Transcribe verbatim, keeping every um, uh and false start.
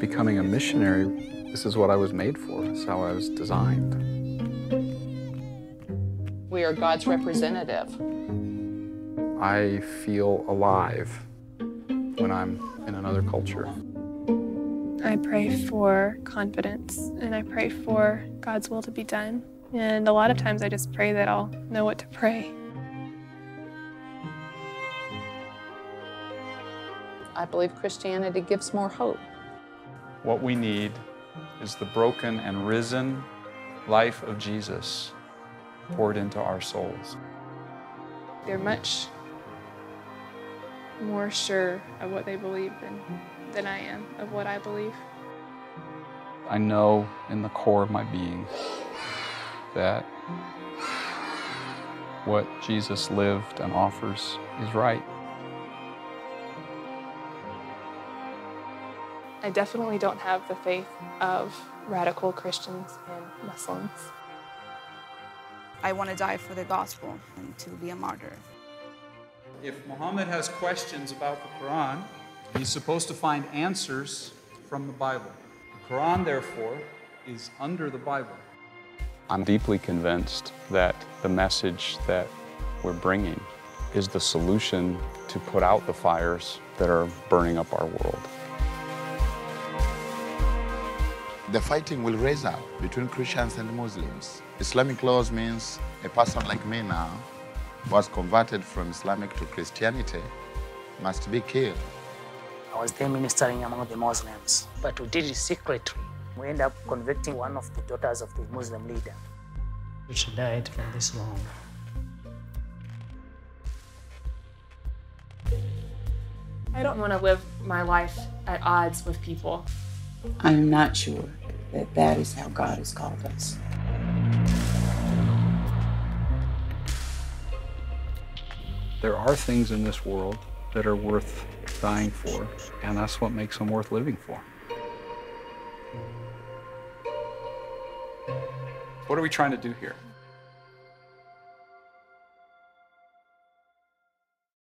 becoming a missionary, this is what I was made for. It's how I was designed. We are God's representative. I feel alive when I'm in another culture. I pray for confidence, and I pray for God's will to be done. And a lot of times I just pray that I'll know what to pray. I believe Christianity gives more hope. What we need is the broken and risen life of Jesus poured into our souls. They're much more sure of what they believe than, than I am of what I believe. I know in the core of my being that what Jesus lived and offers is right. I definitely don't have the faith of radical Christians and Muslims. I want to die for the gospel and to be a martyr. If Muhammad has questions about the Quran, he's supposed to find answers from the Bible. The Quran, therefore, is under the Bible. I'm deeply convinced that the message that we're bringing is the solution to put out the fires that are burning up our world. The fighting will raise up between Christians and Muslims. Islamic laws means a person like me now, who was converted from Islamic to Christianity, must be killed. I was then ministering among the Muslims, but we did it secretly. We ended up convicting one of the daughters of the Muslim leader. She died from this long. I don't want to live my life at odds with people. I'm not sure that that is how God has called us. There are things in this world that are worth dying for, and that's what makes them worth living for. What are we trying to do here?